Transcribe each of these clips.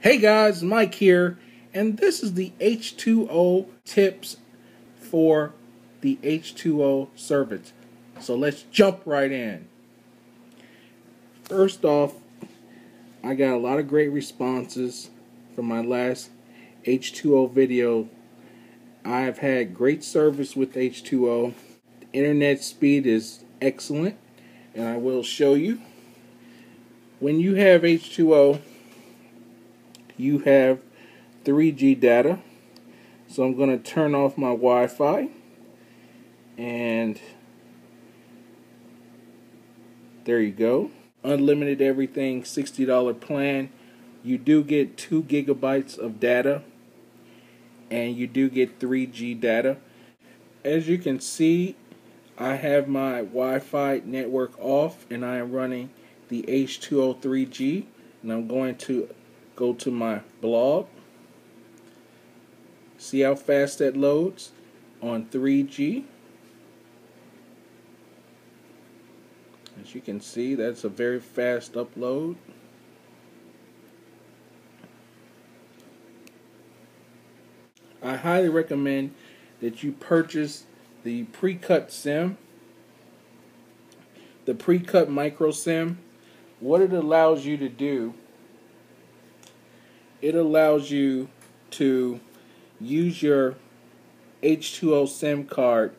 Hey guys, Mike here, and this is the H2O tips for the H2O servants. So let's jump right in. First off, I got a lot of great responses from my last H2O video. I have had great service with H2O. The internet speed is excellent, and I will show you. When you have H2O, you have 3G data, so I'm going to turn off my Wi-Fi, and there you go. Unlimited everything, $60 plan. You do get 2 gigabytes of data, and you do get 3G data. As you can see, I have my Wi-Fi network off, and I am running the H2O 3G, and I'm going to go to my blog. See how fast that loads on 3G. As you can see, that's a very fast upload. I highly recommend that you purchase the pre-cut SIM, the pre-cut micro SIM. What it allows you to do, it allows you to use your H2O SIM card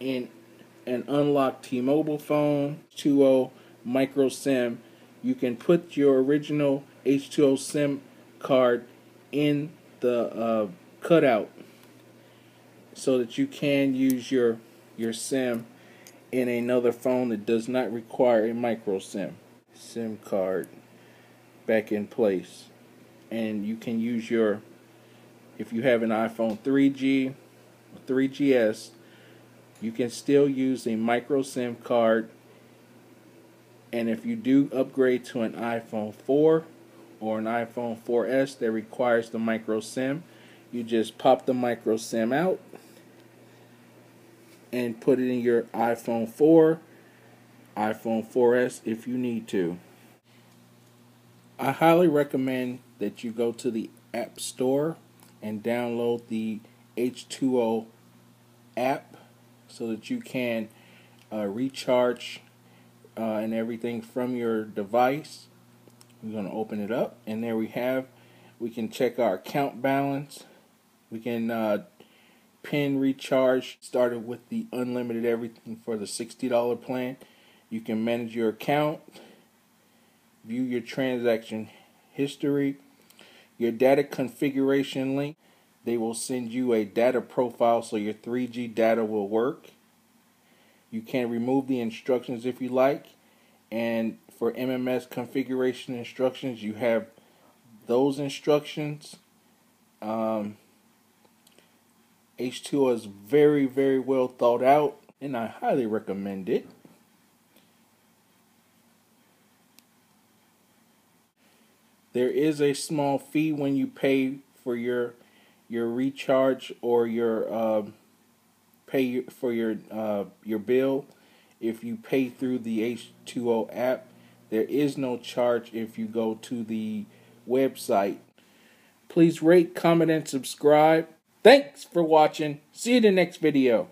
in an unlocked T-Mobile phone. H2O micro SIM, you can put your original H2O SIM card in the cutout so that you can use your SIM in another phone that does not require a micro SIM card back in place. And you can use your, if you have an iPhone 3G, 3GS, you can still use a micro SIM card. And if you do upgrade to an iPhone 4 or an iPhone 4S that requires the micro SIM, you just pop the micro SIM out and put it in your iPhone 4, iPhone 4S if you need to. I highly recommend that you go to the App Store and download the H2O app so that you can recharge and everything from your device. We're going to open it up, and there we can check our account balance. We can pin recharge, started with the unlimited everything for the $60 plan. You can manage your account, view your transaction history, your data configuration link. They will send you a data profile so your 3G data will work. You can remove the instructions if you like, and for MMS configuration instructions, you have those instructions. H2O is very, very well thought out, and I highly recommend it. There is a small fee when you pay for your recharge or your pay for your bill. If you pay through the H2O app, there is no charge if you go to the website. Please rate, comment, and subscribe. Thanks for watching. See you in the next video.